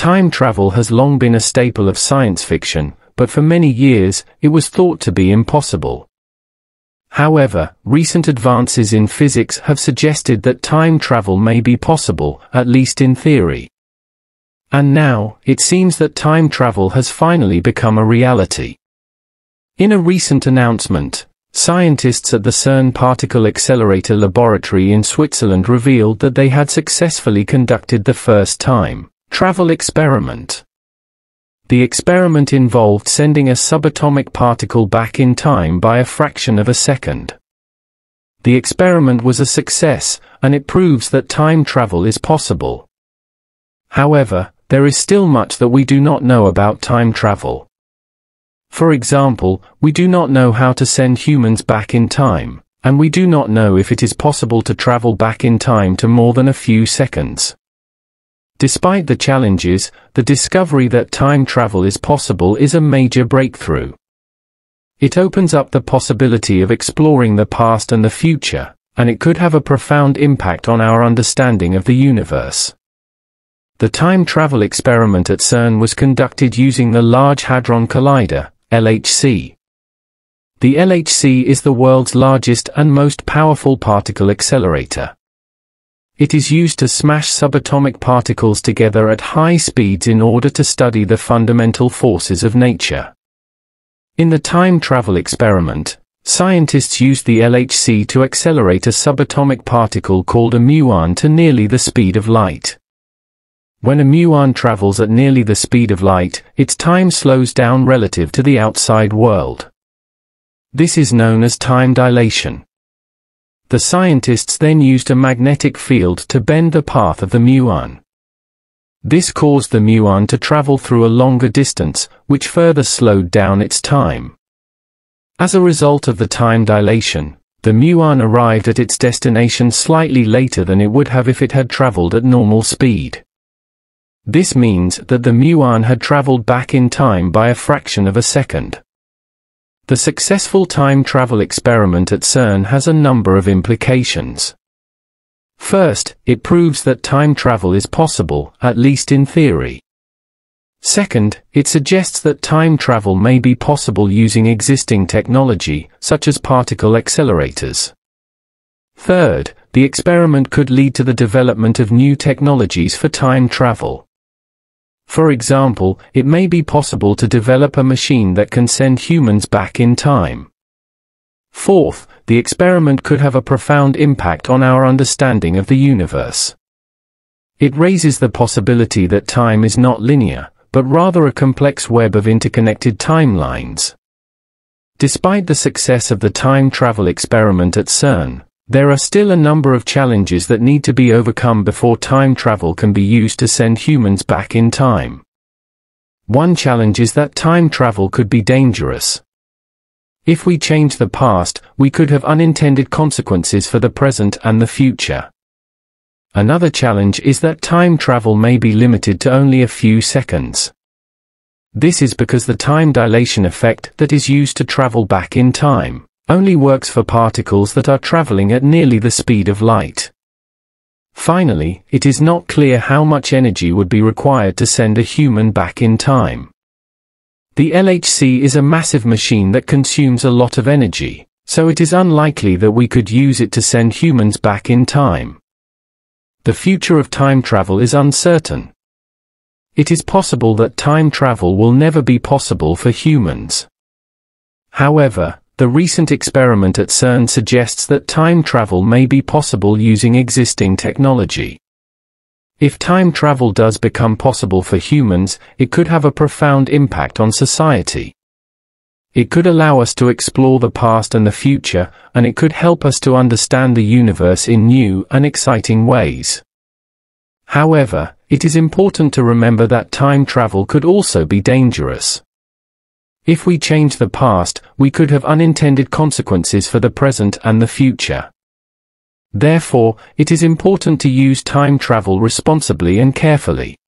Time travel has long been a staple of science fiction, but for many years, it was thought to be impossible. However, recent advances in physics have suggested that time travel may be possible, at least in theory. And now, it seems that time travel has finally become a reality. In a recent announcement, scientists at the CERN Particle Accelerator Laboratory in Switzerland revealed that they had successfully conducted the first time travel experiment. The experiment involved sending a subatomic particle back in time by a fraction of a second. The experiment was a success, and it proves that time travel is possible. However, there is still much that we do not know about time travel. For example, we do not know how to send humans back in time, and we do not know if it is possible to travel back in time to more than a few seconds. Despite the challenges, the discovery that time travel is possible is a major breakthrough. It opens up the possibility of exploring the past and the future, and it could have a profound impact on our understanding of the universe. The time travel experiment at CERN was conducted using the Large Hadron Collider, LHC. The LHC is the world's largest and most powerful particle accelerator. It is used to smash subatomic particles together at high speeds in order to study the fundamental forces of nature. In the time travel experiment, scientists used the LHC to accelerate a subatomic particle called a muon to nearly the speed of light. When a muon travels at nearly the speed of light, its time slows down relative to the outside world. This is known as time dilation. The scientists then used a magnetic field to bend the path of the muon. This caused the muon to travel through a longer distance, which further slowed down its time. As a result of the time dilation, the muon arrived at its destination slightly later than it would have if it had traveled at normal speed. This means that the muon had traveled back in time by a fraction of a second. The successful time travel experiment at CERN has a number of implications. First, it proves that time travel is possible, at least in theory. Second, it suggests that time travel may be possible using existing technology, such as particle accelerators. Third, the experiment could lead to the development of new technologies for time travel. For example, it may be possible to develop a machine that can send humans back in time. Fourth, the experiment could have a profound impact on our understanding of the universe. It raises the possibility that time is not linear, but rather a complex web of interconnected timelines. Despite the success of the time travel experiment at CERN, there are still a number of challenges that need to be overcome before time travel can be used to send humans back in time. One challenge is that time travel could be dangerous. If we change the past, we could have unintended consequences for the present and the future. Another challenge is that time travel may be limited to only a few seconds. This is because the time dilation effect that is used to travel back in time only works for particles that are traveling at nearly the speed of light. Finally, it is not clear how much energy would be required to send a human back in time. The LHC is a massive machine that consumes a lot of energy, so it is unlikely that we could use it to send humans back in time. The future of time travel is uncertain. It is possible that time travel will never be possible for humans. However, the recent experiment at CERN suggests that time travel may be possible using existing technology. If time travel does become possible for humans, it could have a profound impact on society. It could allow us to explore the past and the future, and it could help us to understand the universe in new and exciting ways. However, it is important to remember that time travel could also be dangerous. If we change the past, we could have unintended consequences for the present and the future. Therefore, it is important to use time travel responsibly and carefully.